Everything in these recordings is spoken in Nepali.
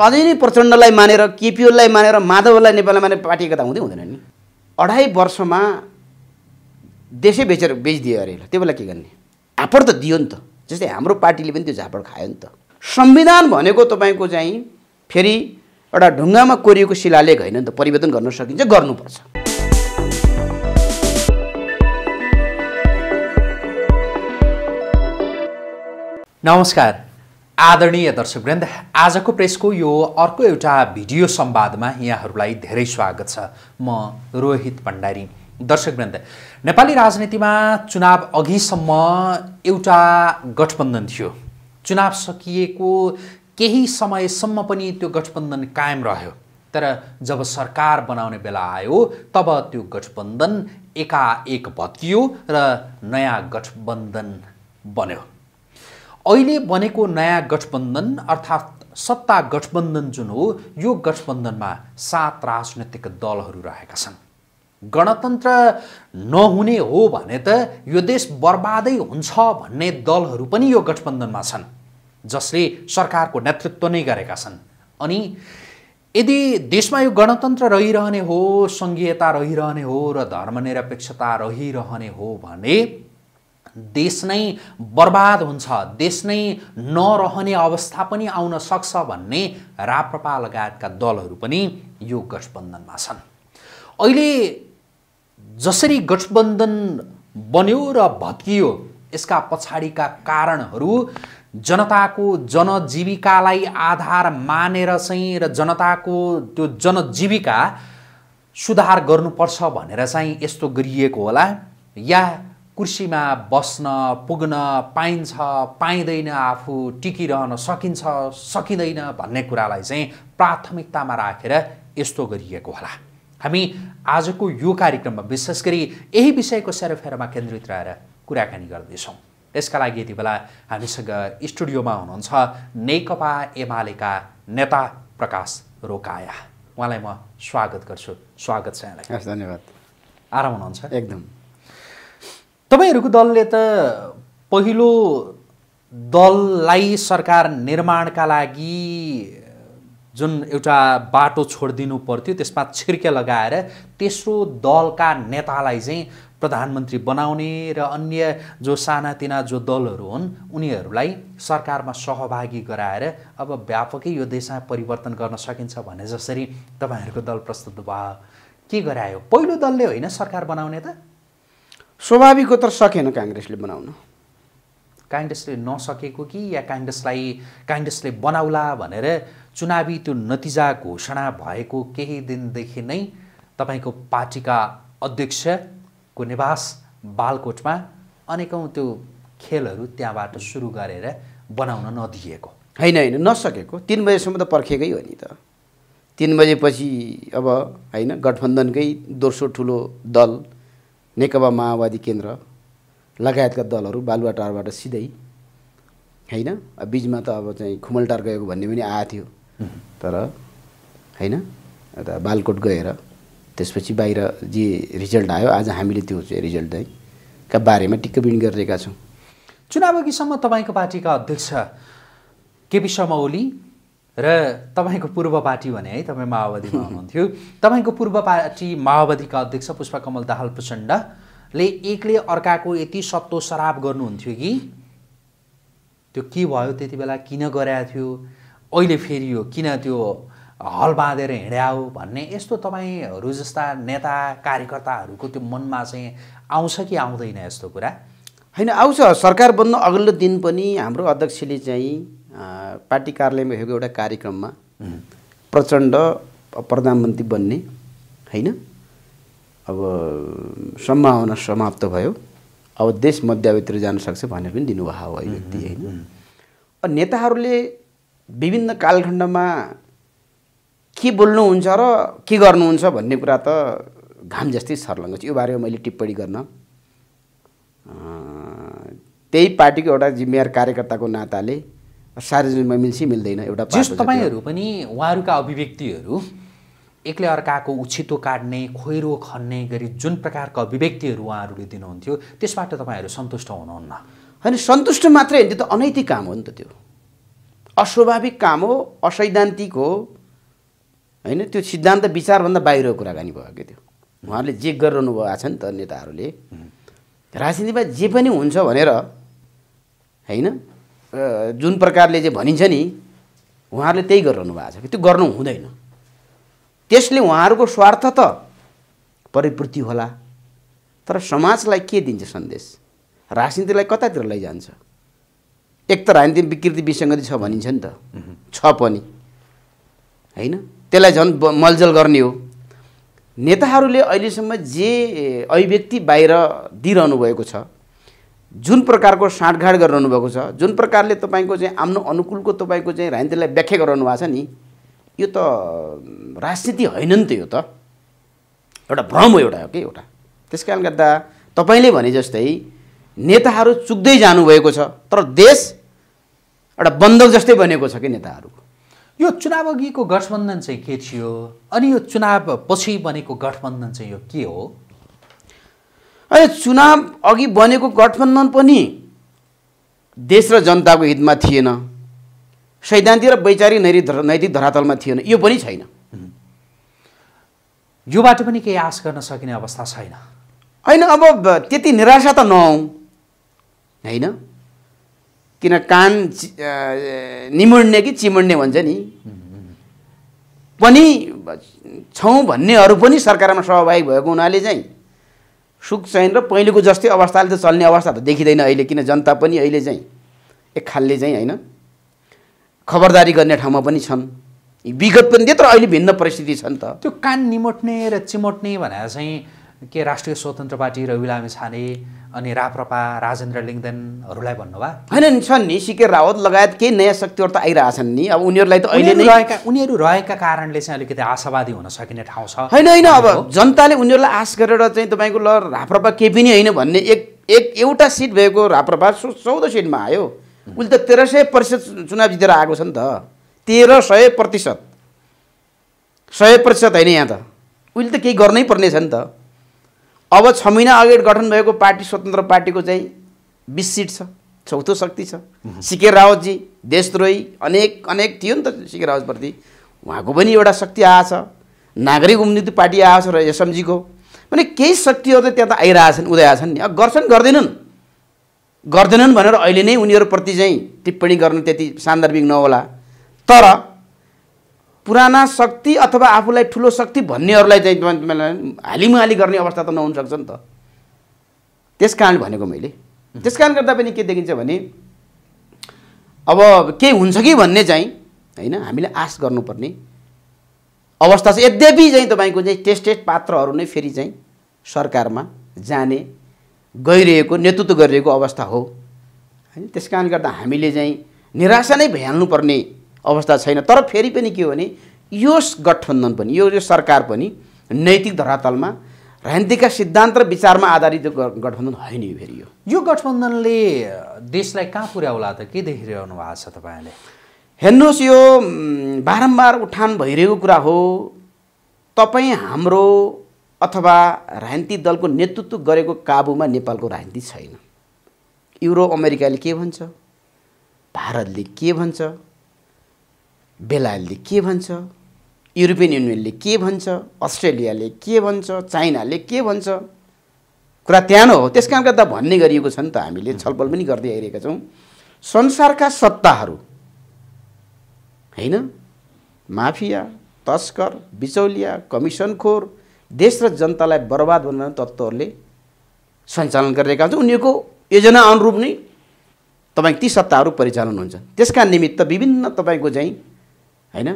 अझै नै प्रचण्डलाई मानेर केपीओलाई मानेर माधवलाई नेपाललाई मानेर पार्टी एकता हुँदै हुँदैन नि। 2.5 वर्षमा देशै बेचेर बेचिदियो अरे, त्यो बेला के गर्ने? झापड त दियो नि त, जस्तै हाम्रो पार्टीले पनि त्यो झापड खायो नि त। संविधान भनेको तपाईको चाहिँ फेरि एउटा ढुङ्गामा कोरिएको शिलालेख हैन नि त, परिवर्तन गर्न सकिन्छ, गर्नुपर्छ। नमस्कार आदरणीय दर्शकवृन्द, आजको प्रेसको यो अर्को एउटा भिडियो संवादमा यहाँहरूलाई धेरै स्वागत छ। म रोहित पण्डारी। दर्शकवृन्द, नेपाली राजनीतिमा चुनाव अघिसम्म एउटा गठबन्धन थियो, चुनाव सकिएको केही समयसम्म पनि त्यो गठबन्धन कायम रह्यो, तर जब सरकार बनाउने बेला आयो तब त्यो गठबन्धन एकाएक भत्कियो र नयाँ गठबन्धन बन्यो। अहिले बनेको नयाँ गठबन्धन अर्थात् सत्ता गठबन्धन जुन हो, यो गठबन्धनमा 7 राजनैतिक दलहरू रहेका छन्। गणतन्त्र नहुने हो भने त यो देश बर्बादै हुन्छ भन्ने दलहरू पनि यो गठबन्धनमा छन्, जसले सरकारको नेतृत्व नै गरेका छन्। अनि यदि देशमा यो गणतन्त्र रहिरहने हो, सङ्घीयता रहिरहने हो र धर्मनिरपेक्षता रहिरहने हो भने देश नै बर्बाद हुन्छ, देश नै नरहने अवस्था पनि आउन सक्छ भन्ने राप्रपा लगायतका दलहरू पनि यो गठबन्धनमा छन्। अहिले जसरी गठबन्धन बन्यो र भत्कियो, यसका पछाडिका कारणहरू जनताको जनजीविकालाई आधार मानेर चाहिँ र जनताको त्यो जनजीविका सुधार गर्नुपर्छ भनेर चाहिँ यस्तो गरिएको होला, या कुर्सीमा बस्न पुग्न पाइन्छ पाइँदैन, आफू टिकिरहन सकिन्छ सकिँदैन भन्ने कुरालाई चाहिँ प्राथमिकतामा राखेर यस्तो गरिएको होला। हामी आजको यो कार्यक्रममा विशेष गरी यही विषयको सेरोफेरोमा केन्द्रित रहेर कुराकानी गर्दैछौं। यसका लागि यति बेला हामीसँग स्टुडियोमा हुनुहुन्छ नेकपा एमालेका नेता प्रकाश रोकाया, उहाँलाई म स्वागत गर्छु। स्वागत छ यहाँलाई। धन्यवाद। आराम हुनुहुन्छ? एकदम। तपाईहरुको दलले त पहिलो दललाई सरकार निर्माणका लागि जुन एउटा बाटो छोडिदिनु पर्थ्यो त्यसमा छिर्के लगाएर तेस्रो दलका नेतालाई चाहिँ प्रधानमन्त्री बनाउने र अन्य जो सानातिना जो दलहरू हुन् उनीहरूलाई सरकारमा सहभागी गराएर अब व्यापकै यो देशमा परिवर्तन गर्न सकिन्छ भने जसरी तपाईहरुको दल प्रस्तुत भयो, के गरायो? पहिलो दलले होइन सरकार बनाउने त स्वाभाविक हो, तर सकेन कांग्रेसले बनाउन। कांग्रेसले नसकेको कि या कांग्रेसले बनाउला भनेर चुनावी त्यो नतिजा घोषणा भएको केही दिनदेखि नै तपाईको पार्टीका अध्यक्षको निवास बालकोटमा अनेकौं त्यो खेलहरू त्यहाँबाट सुरु गरेर बनाउन नदिएको हैन? हैन, नसकेको 3 बजेसम्म त पर्खेकै हो नि त। 3 बजेपछि अब हैन गठबन्धनकै दोस्रो ठूलो दल नेकपा माओवादी केन्द्र लगायतका दलहरू बालुवाटारबाट सिधै हैन, बीचमा त अब चाहिँ खुमलटार गएको भन्ने पनि आएको थियो, तर हैन एउटा बालकोट गएर त्यसपछि बाहिर जे रिजल्ट आयो, आज हामीले त्यो चाहिँ रिजल्ट का बारेमा टिप्पणी गरिरहेका छौं। चुनावअघिसम्म तपाईको पार्टीका अध्यक्ष केपी शर्मा ओली र तपाईको पूर्व पार्टी भने है, तपाई माओवादीमा हुनुहुन्थ्यो, तपाईको पूर्व पार्टी माओवादीका अध्यक्ष पुष्पकमल दाहाल प्रचण्डले एकले अर्काको यति सत्तो सराप गर्नुहुन्थ्यो कि त्यो के भयो त्यति बेला, किन गराएको थियो, अहिले फेरि यो किन त्यो हल बाँधेर हिँड्याउ भन्ने यस्तो तपाईहरू जस्ता नेता कार्यकर्ताहरूको त्यो मनमा चाहिँ आउँछ कि आउँदैन यस्तो कुरा? हैन, आउँछ। सरकार बन्न अघिल्लो दिन पनि हाम्रो अध्यक्षले चाहिँ पार्टी कार्यालयमा भएको एउटा कार्यक्रममा प्रचण्ड प्रधानमन्त्री बन्ने हैन अब सम्भावना समाप्त भयो, अब देश मध्यभित्र जान सक्छ भनेर पनि दिनुभएको हो व्यक्ति हैन। नेताहरूले विभिन्न कालखण्डमा के बोल्नुहुन्छ र के गर्नुहुन्छ भन्ने कुरा त घाम जस्तै छर्लङ्ग छ। यो बारेमा मैले टिप्पणी गर्न त्यही पार्टीको एउटा जिम्मेवार कार्यकर्ताको नाताले सार्वजनिकमा मिल्छ मिल्दैन एउटा पार्टी। तपाईहरु पनि उहाँहरुका अभिव्यक्तिहरु एकले अर्काको उछितो काट्ने, खोइरो खन्ने गरी जुन प्रकारको अभिव्यक्तिहरु उहाँहरुले दिनुहुन्थ्यो त्यसबाट तपाईहरु सन्तुष्ट हुनुहुन्न? हैन, सन्तुष्ट मात्रै हैन, त्यो त अनैतिक काम हो नि त। त्यो अस्वाभाविक काम हो, असैद्धान्तिक हो, हैन। त्यो सिद्धान्त विचारभन्दा बाहिरको कुराकानी भयो के। त्यो उहाँहरूले जे गरिरहनु भएको छ नि त नेताहरूले, राजनीतिमा जे पनि हुन्छ भनेर हैन, जुन प्रकारले जे भनिन्छ नि उहाँहरूले त्यही गरिरहनु भएको छ कि। त्यो गर्नु हुँदैन, त्यसले उहाँहरूको स्वार्थ त परिपूर्ति होला तर समाजलाई के दिन्छ सन्देश, राजनीतिलाई कतातिर लैजान्छ। एक त राजनीतिक विकृति विसङ्गति छ भनिन्छ नि त, छ पनि हैन, त्यसलाई झन् मलजल गर्ने हो। नेताहरूले अहिलेसम्म जे अभिव्यक्ति बाहिर दिइरहनु भएको छ, जुन प्रकारको साँठगाँठ गरिरहनु भएको छ, जुन प्रकारले तपाईँको चाहिँ आफ्नो अनुकूलको तपाईँको चाहिँ राजनीतिलाई व्याख्या गरिरहनु भएको छ नि, यो त राजनीति होइन नि त, यो त एउटा भ्रम हो, एउटा हो कि एउटा। त्यस कारणले गर्दा तपाईँले भने जस्तै नेताहरू चुक्दै जानुभएको छ तर देश एउटा बन्दक जस्तै बनेको छ कि नेताहरूको। यो चुनाव अघिको गठबन्धन चाहिँ के थियो अनि यो चुनाव पछि बनेको गठबन्धन चाहिँ यो के हो? अनि चुनाव अघि बनेको गठबन्धन पनि देश र जनताको हितमा थिएन, सैद्धान्तिक र वैचारिक नैतिक धरातलमा थिएन, यो पनि छैन। योबाट पनि केही आश गर्न सकिने अवस्था छैन, हैन। अब त्यति निराशा त नहौं, हैन, किन कान निमुड्ने कि चिमुड्ने भन्छ नि पनि छौँ भन्नेहरू पनि सरकारमा सहभागी भएको हुनाले चाहिँ सुख चाहिँ र पहिलेको जस्तै अवस्थाले त चल्ने अवस्था त देखिँदैन अहिले, किन जनता पनि अहिले चाहिँ एक खालले चाहिँ हैन खबरदारी गर्ने ठाउँमा पनि छन्। विगत पनि त्यत्रो, अहिले भिन्न परिस्थिति छ नि त। त्यो कान निमोट्ने र चिमोट्ने भनेर चाहिँ के राष्ट्रिय स्वतन्त्र पार्टी रवि लामिछाने अनि राप्रपा राजेन्द्र लिङ्देनहरूलाई भन्नुभयो? होइन, छन् नि, सीके राउत लगायत केही नयाँ शक्तिहरू त आइरहेछन् नि। अब उनीहरूलाई त अहिले नै उनीहरू रहेका कारणले चाहिँ अलिकति आशावादी हुन सकिने ठाउँ छ, होइन? होइन, अब जनताले उनीहरूलाई आश गरेर चाहिँ तपाईँको ल राप्रपा केही पनि होइन भन्ने, एउटा सिट भएको राप्रपा 14 सिटमा आयो, उसले त 1300% चुनाव जितेर आएको छ नि त, 1300%, 100% होइन। यहाँ त उसले त केही गर्नै पर्ने छ नि त। अब 6 महिना अगाडि गठन भएको पार्टी स्वतन्त्र पार्टीको चाहिँ 20 सिट छ, चौथो शक्ति छ। सीके राउतजी देशद्रोही अनेक थियो नि त, सीके राउतप्रति उहाँको पनि एउटा शक्ति आएछ, नागरिक उन्मुक्ति पार्टी आएछ र एसएमजीको, भने केही शक्तिहरू त त्यहाँ त आइरहेछन्, उदायछन् नि। अब गर्छन् गर्दैनन् भनेर अहिले नै उनीहरूप्रति चाहिँ टिप्पणी गर्नु त्यति सान्दर्भिक नहोला, तर पुराना शक्ति अथवा आफूलाई ठुलो शक्ति भन्नेहरूलाई चाहिँ हालिमुहाली गर्ने अवस्था त नहुन सक्छ नि त। त्यस कारण भनेको मैले, त्यस कारण गर्दा पनि के देखिन्छ भने अब केही हुन्छ कि भन्ने चाहिँ हैन, हामीले आश गर्नुपर्ने अवस्था छ। यद्यपि चाहिँ तपाईँको चाहिँ टेस्टेड पात्रहरू नै फेरि चाहिँ सरकारमा जाने गइरहेको, नेतृत्व गरिरहेको अवस्था हो, हैन। त्यस कारण गर्दा हामीले चाहिँ निराशा नै भइहाल्नुपर्ने अवस्था छैन। तर फेरि पनि के हो भने यो गठबन्धन पनि, यो सरकार पनि नैतिक धरातलमा राजनीतिका सिद्धान्त र विचारमा आधारित गठबन्धन होइन। यो फेरि यो गठबन्धनले देशलाई कहाँ पुर्याउला त? के देखिरहनु भएको छ तपाईँले? हेर्नुहोस्, यो बारम्बार उठान भइरहेको कुरा हो। तपाईँ हाम्रो अथवा राजनीतिक दलको नेतृत्व गरेको काबुमा नेपालको राजनीति छैन। युरो अमेरिकाले के भन्छ, भारतले के भन्छ, बेलायतले के भन्छ, युरोपियन युनियनले के भन्छ, अस्ट्रेलियाले के भन्छ, चाइनाले के भन्छ, कुरा त्यहाँ हो। त्यस कारण गर्दा भन्ने गरिएको छ नि त। हामीले छलफल पनि गर्दै आइरहेका छौँ। संसारका सत्ताहरू, हैन, माफिया, तस्कर, बिचौलिया, कमिसनखोर, देश र जनतालाई बर्बाद बनाउने तत्त्वहरूले सञ्चालन गरिरहेका हुन्छन्। उनीहरूको योजना अनुरूप नै तपाईँ ती सत्ताहरू परिचालन हुन्छ। त्यसका निमित्त विभिन्न तपाईँको चाहिँ हैन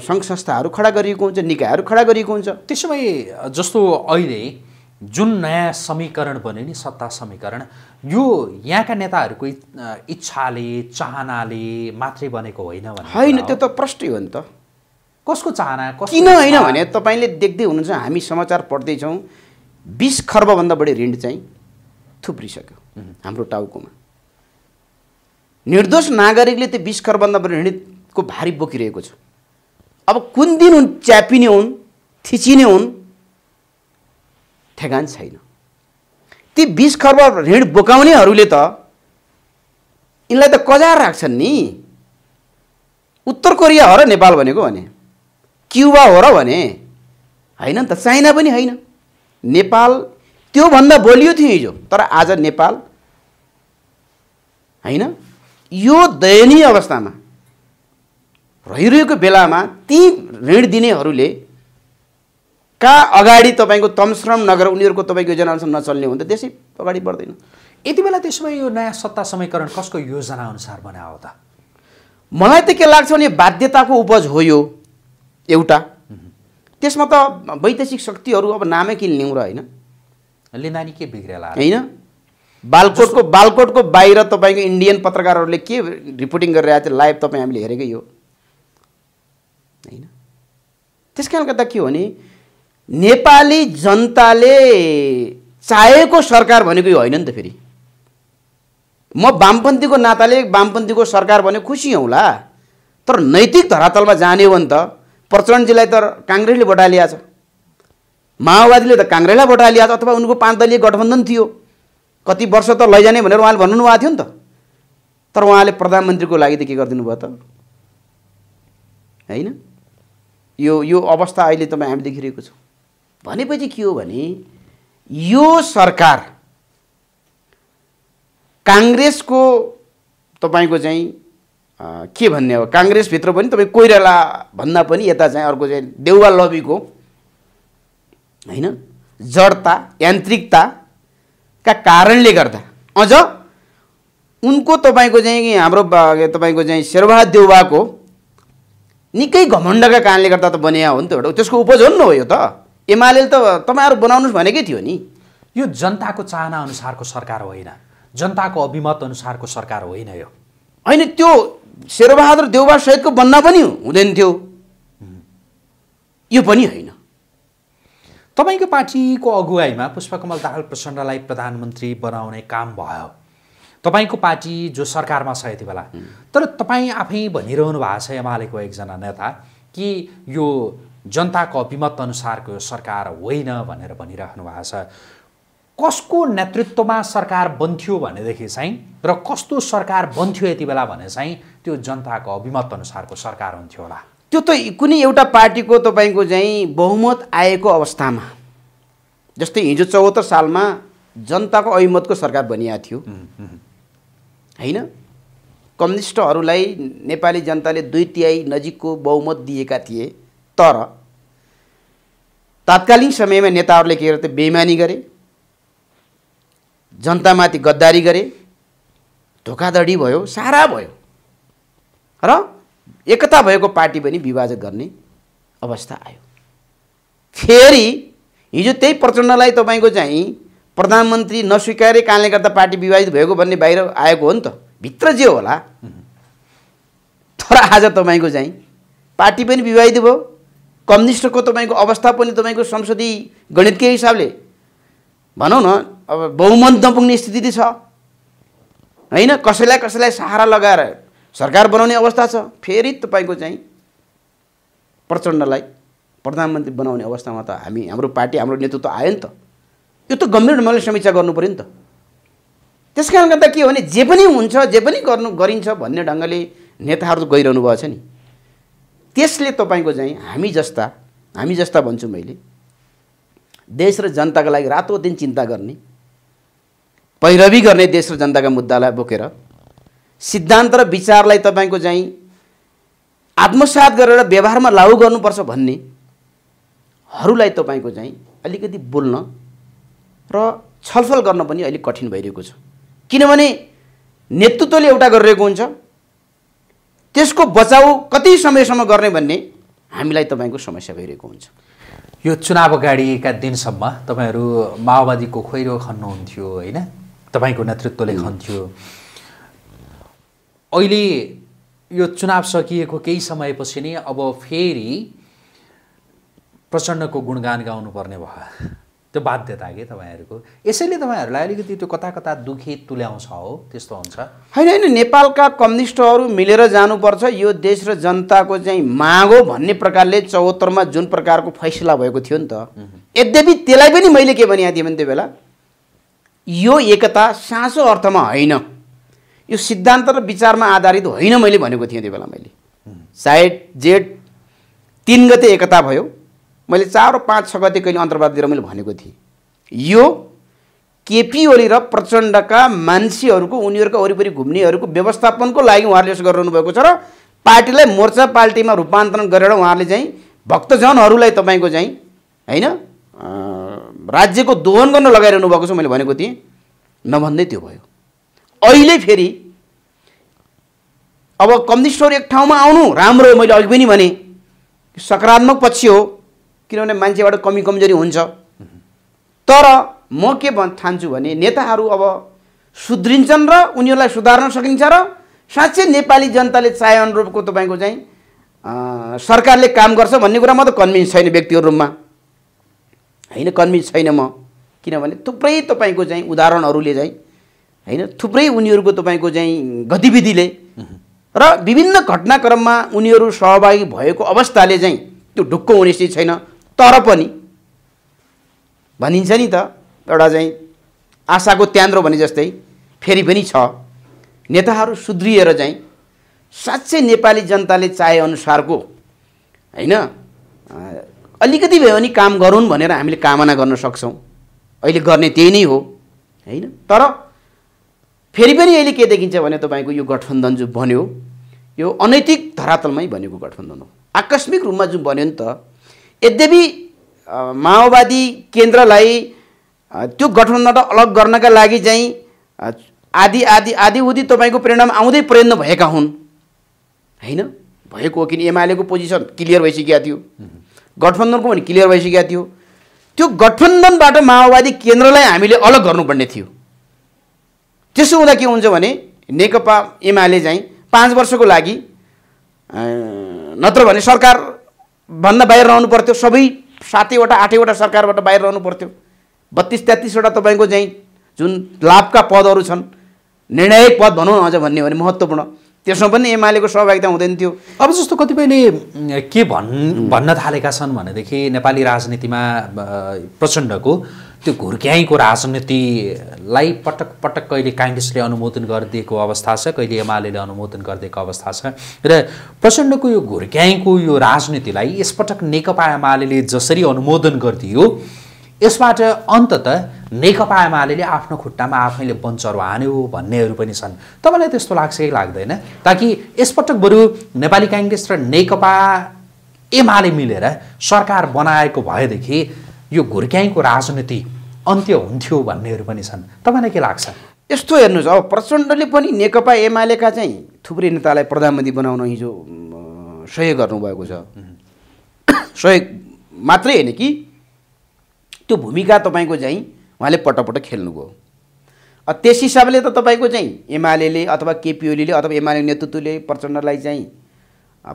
सङ्घ संस्थाहरू खडा गरिएको हुन्छ, निकायहरू खडा गरिएको हुन्छ। त्यसो भए जस्तो अहिले जुन नयाँ समीकरण बन्यो नि, सत्ता समीकरण, यो यहाँका नेताहरूको इच्छाले चाहनाले मात्रै बनेको होइन भने? होइन, त्यो त प्रष्टै हो नि त। कसको चाहना, किन होइन भने तपाईँले देख्दै हुनुहुन्छ, हामी समाचार पढ्दैछौँ, 20 खर्बभन्दा बढी ऋण चाहिँ थुप्रिसक्यो हाम्रो टाउकोमा। निर्दोष नागरिकले त्यो 20 खर्बभन्दा बढी ऋणको भारी बोकिरहेको छ। अब कुन दिन हुन् च्यापिने हुन्, थिचिने हुन्, ठेगान छैन। ती 20 खर्ब ऋण बोकाउनेहरूले त यिनलाई त कजार राख्छन् नि। उत्तर कोरिया हो र नेपाल भनेको भने, क्युबा हो र भने हैन त, चाइना पनि हैन। नेपाल त्यो भन्दा बोलियो थियो हिजो, तर आज नेपाल हैन। यो दयनीय अवस्थामा रहिरहेको बेलामा ती ऋण दिनेहरूले का अगाडि तपाईको तमश्रम नगर उनीहरुको तपाईको योजना अनुसार नचल्ने हुन्छ, देश अगाडि बढ्दैन। यति बेला त्यसमै यो नयाँ सत्ता समीकरण कसको योजना अनुसार बनायो त? मलाई त के लाग्छ भने बाध्यताको उपज हो यो एउटा। त्यसमा त वैदेशिक शक्तिहरु अब नामै किन लिऊ र हैन, लिनानी के बिग्रेला हैन। बालकोटको बाहिर तपाईको इन्डियन पत्रकारहरुले के रिपोर्टिङ गरिरहेछ लाइभ तपाई हामीले हेरेकै हो हैन। त्यसकारण गर्दा के हो नि, नेपाली जनताले चाहेको सरकार भनेको यो होइन नि त। फेरि म वामपन्थीको नाताले वामपन्थीको सरकार भने खुसी हौला, तर नैतिक धरातलमा जाने हो भने त प्रचण्डजीलाई त कांग्रेसले बटालिया छ, माओवादीले त कांग्रेसलाई बटालिया छ, अथवा उनको पाँच दलीय गठबन्धन थियो, कति वर्ष त लैजाने भनेर उहाँले भन्नु भएको थियो नि त। तर उहाँले प्रधानमन्त्रीको लागि त के गर्दिनु भयो त हैन। यो अवस्था अहिले तपाई हामी देखिरहेको छौं। भनेपछि के हो भने यो सरकार कांग्रेसको तपाईको चाहिँ के भन्ने हो, कांग्रेस भित्र पनि तपाई कोइराला भन्दा पनि यता चाहिँ अर्को चाहिँ देउवा लबीको हैन जडता यान्त्रिकता का कारणले गर्दा अझ उनको तपाईको चाहिँ हाम्रो तपाईको चाहिँ शेरबहादुर देउवाको निकै घमण्डका कारणले गर्दा त बनिया हो नि त, एउटा त्यसको उपज हो नि हो यो त। एमालेले त तपाईहरु बनाउनुस् भनेकै थियो नि। यो जनताको चाहना अनुसारको सरकार होइन, जनताको अभिमत अनुसारको सरकार होइन यो। हैन, त्यो शेरबहादुर देउवा सहितको बन्ना पनि हुँदैन थियो, यो पनि होइन। तपाईको पार्टीको अगुवाईमा पुष्पकमल दाहाल प्रचण्डलाई प्रधानमन्त्री बनाउने काम भयो, तपाईको पार्टी जो सरकारमा छ यति बेला। तर तपाई आफै भनिरहनु भएको छ एमालेको एकजना नेता कि यो जनताको अभिमत अनुसारको यो सरकार होइन भनेर भनिरहनु भएको छ। कसको नेतृत्वमा सरकार बन्थ्यो भनेदेखि चाहिँ र कस्तो सरकार बन्थ्यो यति बेला भने चाहिँ त्यो जनताको अभिमत अनुसारको सरकार हुन्थ्यो होला। त्यो त कुनै एउटा पार्टीको तपाईको चाहिँ बहुमत आएको अवस्थामा, जस्तै हिजो 74 सालमा जनताको अभिमतको सरकार बनिएको थियो हैन। कम्युनिस्टहरूलाई नेपाली जनताले 2/3 नजिकको बहुमत दिएका थिए, तर तात्कालीन समयमा नेताहरूले के गरे त बेइमानी गरे, जनतामाथि गद्दारी गरे, धोकाधडी भयो, सारा भयो र एकता भएको पार्टी पनि विभाजन गर्ने अवस्था आयो। फेरि हिजो त्यही प्रचण्डलाई तपाईको चाहिँ प्रधानमन्त्री नस्वीकारे कारणले गर्दा पार्टी विभाजित भएको भन्ने बाहिर आएको हो नि त, भित्र जे होला। तर आज तपाईको चाहिँ पार्टी पनि विभाजित भयो, कम्युनिस्टको तपाईको अवस्था पनि तपाईको संसदीय गणितकै हिसाबले भनौँ न अब बहुमत नपुग्ने स्थिति छ हैन, कसैलाई कसैलाई सहारा लगाएर सरकार बनाउने अवस्था छ। फेरि तपाईको चाहिँ प्रचण्डलाई प्रधानमन्त्री बनाउने अवस्थामा त हामी, हाम्रो पार्टी, हाम्रो नेतृत्व आयो नि त। यो त गम्भीर ढङ्गले समीक्षा गर्नुपर्यो नि त। त्यसकारण गर्दा के हो भने जे पनि हुन्छ, जे पनि गरिन्छ भन्ने ढङ्गले नेताहरू गइरहनु भएको छ नि। त्यसले तपाईको चाहिँ हामी जस्ता भन्छु मैले, देश र जनताको लागि रातो दिन चिन्ता गर्ने, पैरवी गर्ने देश र जनताका मुद्दालाई बोकेर सिद्धान्त र विचारलाई तपाईको चाहिँ आत्मसात गरेर व्यवहारमा लागू गर्नुपर्छ भन्नेहरूलाई तपाईको चाहिँ अलिकति बोल्न र छलफल गर्न पनि अहिले कठिन भइरहेको छ। किनभने नेतृत्वले एउटा गरिरहेको हुन्छ, त्यसको बचाउ कति समयसम्म गर्ने भन्ने हामीलाई तपाईको समस्या भइरहेको हुन्छ। यो चुनाव अगाडिका दिनसम्म तपाईहरु माओवादीको खोइरो खन्नुहुन्थ्यो हैन, तपाईको नेतृत्वले खन्थ्यो। अहिले यो चुनाव सकिएको केही समयपछि नै अब फेरि प्रचण्डको गुणगान गाउनुपर्ने भयो, त्यो बाध्यता के तपाईहरुको। यसैले तपाईहरुलाई अलिकति त्यो कता कता दुखी तुल्याउँछ हो, त्यस्तो हुन्छ हैन। हैन, नेपालका कम्युनिस्टहरु मिलेर जानुपर्छ, यो देश र जनताको चाहिँ माग हो भन्ने प्रकारले 74 मा जुन प्रकारको फैसला भएको थियो नि त। यद्यपि त्यसलाई पनि मैले के भनिया थिए भने त्यो बेला यो एकता साँचो अर्थमा हैन, यो सिद्धान्त र विचारमा आधारित होइन मैले भनेको थिएँ त्यो बेला मैले। सायद जेठ 3 गते एकता भयो। मैले 4 र 5 6 गते कहिले अन्तर्वादतिर मैले भनेको थिए यो केपी ओली र प्रचण्डका मान्छेहरुको उनीहरुको वरिपरि घुम्नेहरुको व्यवस्थापनको लागि उहाँहरूले यसो गरिरहनु भएको छ र पार्टीलाई मोर्चा पार्टीमा रूपान्तरण गरेर उहाँहरूले चाहिँ भक्तजनहरुलाई तपाईको चाहिँ हैन राज्यको दोहन गर्न लगाइरहनु भएको छ मैले भनेको थिए नभन्दै त्यो भयो। अहिले फेरि अब कम्युनिस्टहरु एक ठाउँमा आउनु राम्रो मैले अघि पनि भने सकारात्मक पक्ष हो किनभने मान्छेबाट कमी कमजोरी हुन्छ। तर म के ठान्छु भने नेताहरू अब सुध्रिन्छन् र उनीहरूलाई सुधार्न सकिन्छ र साच्चै नेपाली जनताले चाहे अनुरूपको तपाईको चाहिँ सरकारले काम गर्छ भन्ने कुरा म त कन्भिन्स छैन व्यक्तिगत रूपमा हैन कन्भिन्स छैन म किनभने थुप्रै तपाईको चाहिँ उदाहरणहरूले चाहिँ हैन थुप्रै उनीहरूको तपाईको चाहिँ गतिविधिले र विभिन्न घटनाक्रममा उनीहरू सहभागी भएको अवस्थाले चाहिँ त्यो ढुक्क हुने स्थिति छैन। तर पनि भनिन्छ नि त एउटा चाहिँ आशाको त्यान्द्रो भने जस्तै फेरि पनि छ। नेताहरू सुध्रिएर चाहिँ साच्चै नेपाली जनताले चाहे अनुसारको हैन अलिकति भए पनि काम गरून् भनेर हामीले कामना गर्न सक्छौं। अहिले गर्ने त्यही नै हो हैन। तर फेरि पनि अहिले के देखिन्छ भने तपाईको यो गठबन्धन जो बन्यो यो अनैतिक धरातलमै बनेको गठबन्धन हो। आकस्मिक रूपमा जो बन्यो नि त यद्यपि माओवादी केन्द्रलाई त्यो गठबन्धनबाट अलग गर्नका लागि चाहिँ आदि आदि आदि उदी तपाईको प्रेरणामा आउँदै प्रयत्न भएका हुन् हैन भएको हो किन एमालेको पोजिसन क्लियर भइसकेको थियो गठबन्धनको पनि क्लियर भइसकेको थियो। त्यो गठबन्धनबाट माओवादी केन्द्रलाई हामीले अलग गर्नुपर्ने थियो। त्यसो हुँदा के हुन्छ भने नेकपा एमाले चाहिँ 5 वर्षको लागि नत्र भने सरकार भन्दा बाहिर रहनु पर्थ्यो। सबै 7 वटा 8 वटा सरकारबाट बाहिर रहनु पर्थ्यो। 32 33 वटा तपाईको चाहिँ जुन लाभका पदहरु छन् निर्णायक पद भनौं अझ भन्ने भने महत्त्वपूर्ण त्यसमा पनि एमालेको सहभागिता हुँदैन थियो। अब जस्तो कतिपयले के भन्न थालेका छन् भनेदेखि नेपाली राजनीतिमा प्रचण्डको त्यो घुर्क्याईको राजनीतिलाई पटक पटक कहिले कांग्रेसले अनुमोदन गरिदिएको अवस्था छ कहिले एमालेले अनुमोदन गरिदिएको अवस्था छ र प्रचण्डको यो घुर्क्याईको यो राजनीतिलाई यसपटक नेकपा एमालेले जसरी अनुमोदन गरिदियो यसबाट अन्ततः नेकपा एमालेले आफ्नो खुट्टामा आफैले बन्चरो हान्यो भन्नेहरू पनि छन्। तपाईलाई त्यस्तो लाग्छ कि लाग्दैन ताकि यसपटक बरु नेपाली कांग्रेस र नेकपा एमाले मिलेर सरकार बनाएको भएदेखि यो घुर्क्याईको राजनीति अन्त्य हुन्थ्यो भन्नेहरू पनि छन्। तपाईलाई के लाग्छ? यस्तो हेर्नुस् अब प्रचण्डले पनि नेकपा एमालेका चाहिँ थुप्रै नेतालाई प्रधानमन्त्री बनाउन हिजो सहयोग गर्नुभएको छ। सहयोग मात्रै होइन कि त्यो भूमिका तपाईको चाहिँ उहाँले पटपट खेल्नुभयो। त्यस हिसाबले त तपाईको चाहिँ एमालेले अथवा केपी ओलीले अथवा एमालेको नेतृत्वले प्रचण्डलाई चाहिँ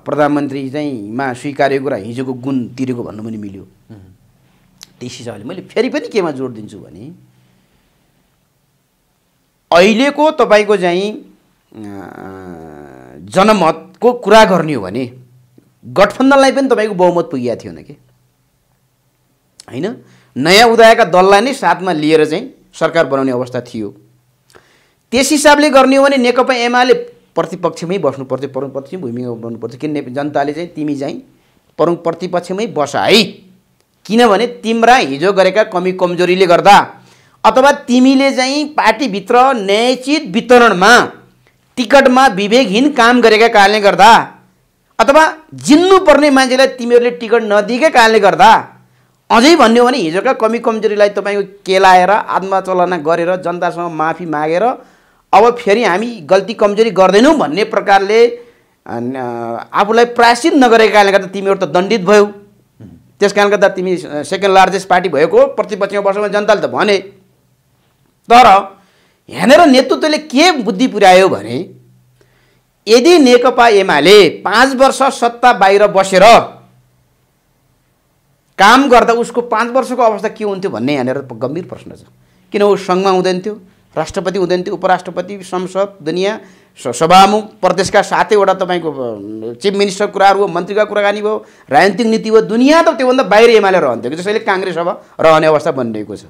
प्रधानमन्त्री चाहिँमा स्वीकारेको र हिजोको गुण तिरेको भन्नु पनि मिल्यो। त्यस हिसाबले मैले फेरि पनि केमा जोड दिन्छु भने अहिलेको तपाईको चाहिँ जनमतको कुरा गर्ने हो भने गठबन्धनलाई पनि तपाईको बहुमत पुगेको थिएन के हैन। नयाँ उदायका दललाई नै साथमा लिएर चाहिँ सरकार बनाउने अवस्था थियो। त्यस हिसाबले गर्ने हो भने नेकपा एमाले प्रतिपक्षमै बस्नु पर्थ्यो प्रतिपक्षमै भूमिका बनाउनु पर्थ्यो किनभने जनताले चाहिँ तिमी चाहिँ प्रतिपक्षमै बस है किनभने तिम्रा हिजो गरेका कमी कमजोरीले गर्दा अथवा तिमीले चाहिँ पार्टीभित्र न्यायोचित वितरणमा टिकटमा विवेकहीन काम गरेका कारणले गर्दा अथवा जिन्नुपर्ने मान्छेलाई तिमीहरूले टिकट नदिएका कारणले गर्दा अझै भन्यो भने हिजोका कमी कमजोरीलाई तपाईको केलाएर आत्मचलना गरेर जनतासँग माफी मागेर अब फेरि हामी गल्ती कमजोरी गर्दैनौँ भन्ने प्रकारले आफूलाई प्रायश्चित नगरेको कारणले गर्दा तिमीहरू त दण्डित भयौ। त्यस कारणले गर्दा तिमी सेकेन्ड लार्जेस्ट पार्टी भएको प्रतिपक्षमा बसेको जनताले त भने। तर यहाँनिर नेतृत्वले के बुद्धि पुर्यायो भने यदि नेकपा एमाले 5 वर्ष सत्ता बाहिर बसेर काम गर्दा उसको 5 वर्षको अवस्था के हुन्थ्यो भन्ने यहाँ गम्भीर प्रश्न छ। किन ऊ संघमा हुँदैन थियो राष्ट्रपति हुँदैन थियो उपराष्ट्रपति संसद दुनियाँ सभामुख प्रदेशका 7 वटा तपाईको चीफ मिनिस्टर कुराहरू हो मन्त्रीका कुराकानी भयो राजनीतिक नीति हो दुनियाँ त त्योभन्दा बाहिर एमाले रहन्थ्यो जसैले कांग्रेस अब रहने अवस्था बनिरहेको छ।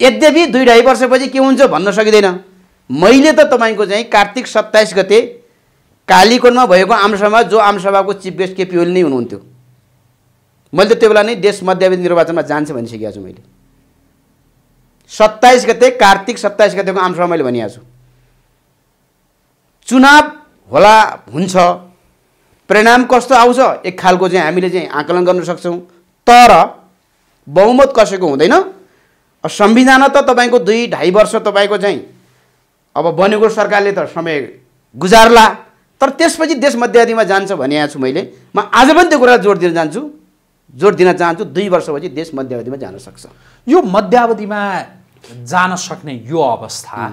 यद्यपि 2 ढाई वर्षपछि के हुन्छ भन्न सकिँदैन। मैले त तपाईको चाहिँ कार्तिक 27 गते कालीकोट में भएको आमसभा जो आमसभा को चीफ गेस्ट केपीओ नहीं हुनुहुन्थ्यो। मैले त्यो बेला नै देश मध्यावधि निर्वाचन में जान्छ भनिसकेको छु। मैले 27 गते कार्तिक 27 गते को आमसभा मैले भनिया छु चुनाव होला हुन्छ परिणाम कस्तो आउँछ एक खालको चाहिँ हामीले चाहिँ आकलन गर्न सक्छौं तर बहुमत कसैको हुँदैन। संविधान त तपाईको 2.5 वर्ष तपाईको चाहिँ अब बनेको सरकारले त समय गुजारला तर त्यसपछि देश मध्यावधिमा जान्छ भनिया छु। मैले म आज पनि त्यो कुरा जोड दिन चाहन्छु 2 वर्षपछि देश मध्यावधिमा जान सक्छ। यो मध्यावधिमा जान सक्ने यो अवस्था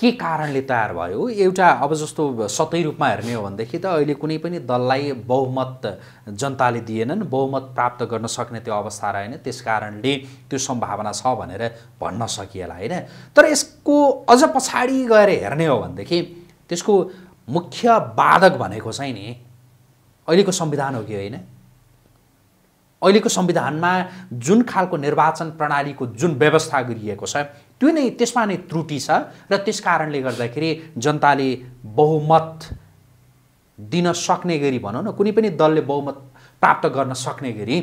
के कारणले तयार भयो? एउटा अब जस्तो सतही रूपमा हेर्ने हो भनेदेखि त अहिले कुनै पनि दललाई बहुमत जनताले दिएनन्, बहुमत प्राप्त गर्न सक्ने त्यो अवस्था रहेन, त्यसकारणले त्यो सम्भावना छ भनेर भन्न सकिएला हैन। तर यसको अझ पछाडी गएर हेर्ने हो भनेदेखि त्यसको मुख्य बाधक भनेको चाहिँ नि अहिलेको संविधान हो कि हैन। अहिलेको संविधानमा जुन खालको निर्वाचन प्रणालीको जुन व्यवस्था गरिएको छ त्यो नै त्यसमा नै त्रुटि छ र त्यस कारणले गर्दाखेरि जनताले बहुमत दिन सक्ने गरी भनौँ न कुनै पनि दलले बहुमत प्राप्त गर्न सक्ने गरी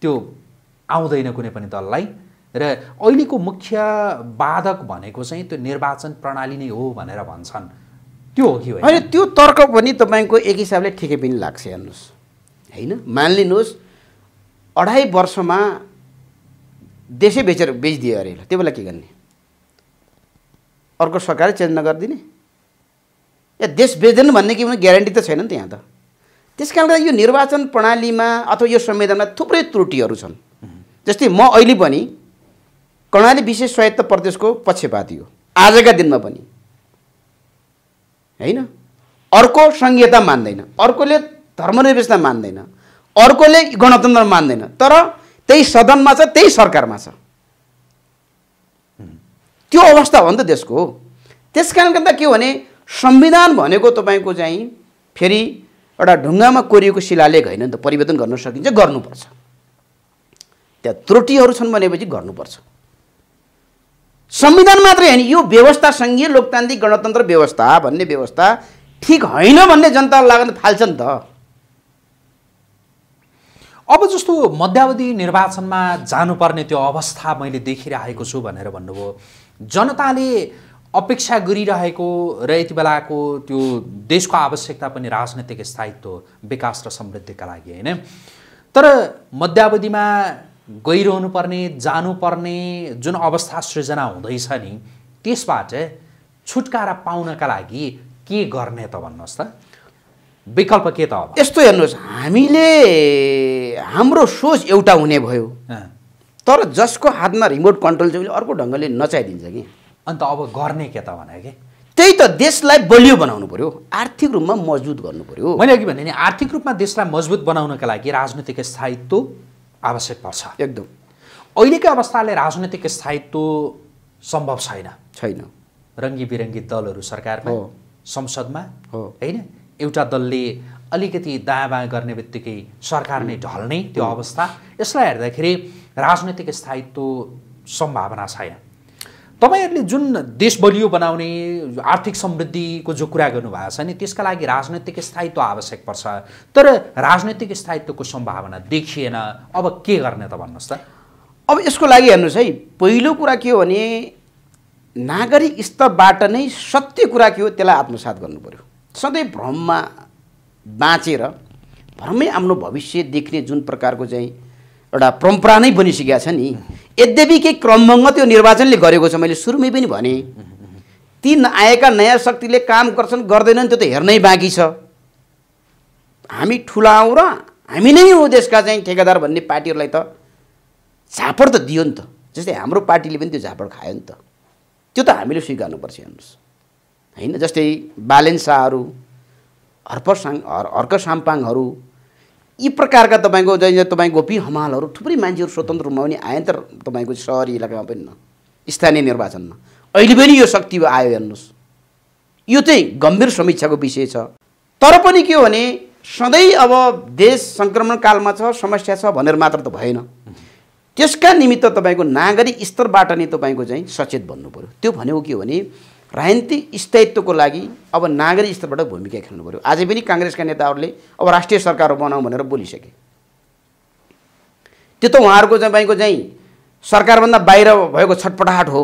त्यो आउँदैन कुनै पनि दललाई। र अहिलेको मुख्य बाधक भनेको चाहिँ त्यो निर्वाचन प्रणाली नै हो भनेर भन्छन्। त्यो हो कि होइन? अनि त्यो तर्क पनि तपाईको एक हिसाबले ठिकै पनि लाग्छ। हेर्नुहोस् हैन, मानिलिनुहोस् 2.5 वर्ष में देश बेच दिए अरे तो बेला के करने अर्को सरकार चेंज नगरिदिने या देश बेच्दैन भन्ने कि ग्यारेन्टी तो छैन नि त्यहाँ त। त्यसकारण यो निर्वाचन प्रणाली में अथवा यो संविधान में थुप्रै त्रुटिहरू छन्। जस्तै म अहिले पनि कर्णाली विशेष स्वायत्त प्रदेश को पक्षपाती हो आज का दिन में पनि हैन। अर्को संघीयता मान्दैन, अर्कोले धर्मनिरपेक्षता मान्दैन, अर्कोले गणतन्त्र मान्दैन तर त्यही सदनमा छ त्यही सरकारमा छ। त्यो अवस्था हो नि त देशको। त्यसकारण गर्दा के हो भने संविधान भनेको तपाईको चाहिँ फेरि एउटा ढुङ्गामा कोरिएको शिलालेख हैन नि त। परिवर्तन गर्न सकिन्छ, गर्नुपर्छ। त्यहाँ त्रुटिहरू छन् भनेपछि गर्नुपर्छ। संविधान मात्रै हैन यो व्यवस्था संघीय लोकतान्त्रिक गणतन्त्र व्यवस्था भन्ने व्यवस्था ठीक हैन भन्ने जनतालाई लाग्न थाल्छ नि त। अब जस्तो मध्यावधि निर्वाचनमा जानुपर्ने त्यो अवस्था मैले देखिरहेको छु भनेर भन्नुभयो। जनताले अपेक्षा गरिरहेको र यति बेलाको त्यो देशको आवश्यकता पनि राजनीतिक स्थायित्व विकास र समृद्धिका लागि हैन। तर मध्यावधिमा गइरहनुपर्ने जानुपर्ने जुन अवस्था सृजना हुँदैछ नि त्यसबाट छुटकारा पाउनका लागि के गर्ने त भन्नुहोस् त, विकल्प के त? अब यस्तो हेर्नुहोस् हामीले हाम्रो सोच एउटा हुने भयो तर जसको हातमा रिमोट कन्ट्रोल छ उसले अर्को ढङ्गले नचाइदिन्छ कि अन्त अब गर्ने के त भने के त्यही त देशलाई बलियो बनाउनु पर्यो, आर्थिक रूपमा मजबुत गर्नु पर्यो। मैले अघि भने नि आर्थिक रूपमा देशलाई मजबुत बनाउनका लागि राजनीतिक स्थायित्व आवश्यक पर्छ एकदम। अहिलेको अवस्थाले राजनीतिक स्थायित्व सम्भव छैन। रङ्गी बिरङ्गी दलहरू सरकारमा संसदमा हैन, एउटा दलले अलिकति दायाँ बायाँ गर्ने बित्तिकै सरकार नै ढल्ने त्यो अवस्था। यसलाई हेर्दाखेरि राजनीतिक स्थायित्व सम्भावना छैन। तपाईहरूले जुन देश बलियो बनाउने आर्थिक समृद्धिको जो कुरा गर्नुभएको छ नि त्यसका लागि राजनीतिक स्थायित्व आवश्यक पर्छ तर राजनीतिक स्थायित्वको सम्भावना देखिएन। अब के गर्ने त भन्नुहोस् त? अब यसको लागि हेर्नुहोस् है, पहिलो कुरा के हो भने नागरिक स्तरबाट नै सत्य कुरा के हो त्यसलाई आत्मसात गर्नु पर्यो। सधैँ भ्रममा बाँचेर भ्रमै आफ्नो भविष्य देख्ने जुन प्रकारको चाहिँ एउटा परम्परा नै बनिसकेको छ नि। यद्यपि केही क्रमभङ्ग त्यो निर्वाचनले गरेको छ, मैले सुरुमै पनि भने ती आएका नयाँ शक्तिले काम गर्छन् गर्दैनन् त्यो त हेर्नै बाँकी छ। हामी ठुला हौँ र हामी नै हो देशका चाहिँ ठेकेदार भन्ने पार्टीहरूलाई त झापड त दियो नि त। जस्तै हाम्रो पार्टीले पनि त्यो झापड खायो नि त, त्यो त हामीले स्वीकार्नुपर्छ। हेर्नुहोस् हैन, जस्तै बालेन शाहहरु हर्क साम्पाङहरु यी प्रकारका तपाईको गोपी हमालहरु थुप्रै मान्छेहरु स्वतन्त्र रूपमा पनि आए तर तपाईको शहरी इलाकामा पनि न स्थानीय निर्वाचनमा अहिले पनि यो शक्ति आयो। हेर्नुस् यो चाहिँ गम्भीर समीक्षाको विषय छ तर पनि के हो भने सधैँ अब देश संक्रमण कालमा छ समस्या छ भनेर मात्र त भएन। त्यसका निमित्त तपाईको नागरिक स्तरबाट नै तपाईको चाहिँ सचेत बन्नु पर्यो। त्यो भनेको के हो भने राजनीतिक स्थायित्वको लागि अब नागरिक स्तरबाट भूमिका खेल्नु पर्यो। आज पनि कांग्रेसका नेताहरूले अब राष्ट्रिय सरकार बनाऊ भनेर बोलिसके। त्यो त उहाँहरूको चाहिँ सरकारभन्दा बाहिर भएको छटपटाहट हो।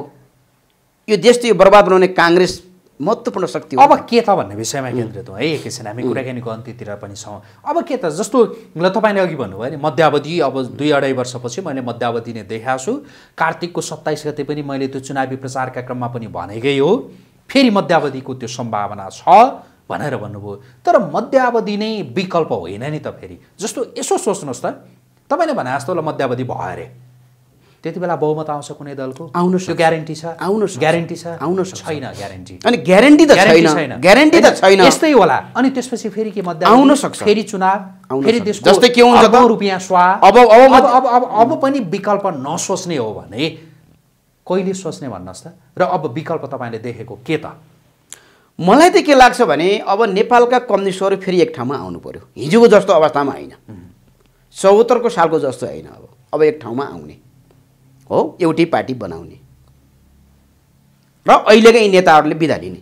यो देश त यो बर्बाद बनाउने कांग्रेस महत्त्वपूर्ण शक्ति हो। अब के त भन्ने विषयमा केन्द्रित हो है एकैछिन हामी कुराकानीको अन्त्यतिर पनि छौँ। अब के त जस्तो तपाईँले अघि भन्नुभयो नि मध्यावधि, अब 2-2.5 वर्षपछि मैले मध्यावधि नै देखाएको छु। कार्तिकको 27 गते पनि मैले त्यो चुनावी प्रचारका क्रममा पनि भनेकै हो, फेरि मध्यावधिको त्यो सम्भावना छ भनेर भन्नुभयो। तर मध्यावधि नै विकल्प होइन नि त। फेरि जस्तो यसो सोच्नुहोस् त, तपाईँले भने जस्तो ल मध्यावधि भयो अरे, त्यति बेला बहुमत आउँछ कुनै दलको, त्यो ग्यारेन्टी छ? ग्यारेन्टी छ? छैन ग्यारेन्टी। अनि ग्यारेन्टी त छैन, ग्यारेन्टी त छैन, यस्तै होला। अनि त्यसपछि फेरि के मध्य आउन सक्छ, फेरि चुनाव, फेरि देशको जस्तै के हुन्छ त रुपैयाँ स्वा। अब पनि विकल्प नसोच्ने हो भने कहिले सोच्ने भन्नुहोस् त? र अब विकल्प तपाईँले देखेको के त? मलाई त के लाग्छ भने अब नेपालका कम्युनिस्टहरू फेरि एक ठाउँमा आउनु पर्यो। हिजोको जस्तो अवस्थामा होइन, 74 सालको जस्तो होइन। अब एक ठाउँमा आउने हो, एउटै पार्टी बनाउने र अहिलेका यी नेताहरूले बिदा लिने,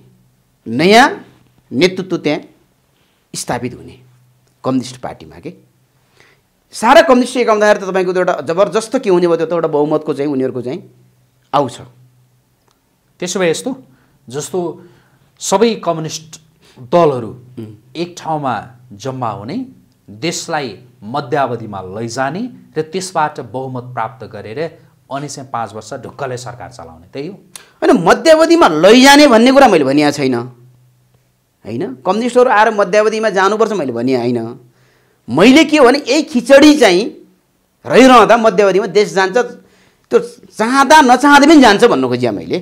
नयाँ नेतृत्व त्यहाँ स्थापित हुने कम्युनिस्ट पार्टीमा। के सारा कम्युनिस्ट एक आउँदाखेरि त तपाईँको एउटा जबरजस्त के हुने भयो, त्यो त एउटा बहुमतको चाहिँ उनीहरूको चाहिँ आउँछ। त्यसो भए यस्तो जस्तो सबै कम्युनिस्ट दलहरू एक ठाउँमा जम्मा हुने, देशलाई मध्यावधिमा लैजाने र त्यसबाट बहुमत प्राप्त गरेर अनि चाहिँ 5 वर्ष ढुक्कले सरकार चलाउने, त्यही हो होइन? मध्यावधिमा लैजाने भन्ने कुरा मैले भनिएको छैन, होइन कम्युनिस्टहरू आएर मध्यावधिमा जानुपर्छ मैले भने होइन। मैले के हो भने यही खिचडी चाहिँ रहिरहँदा मध्यावधिमा देश जान्छ, त्यो चाहँदा नचाहँदै पनि जान्छ भन्नु खोजेँ मैले।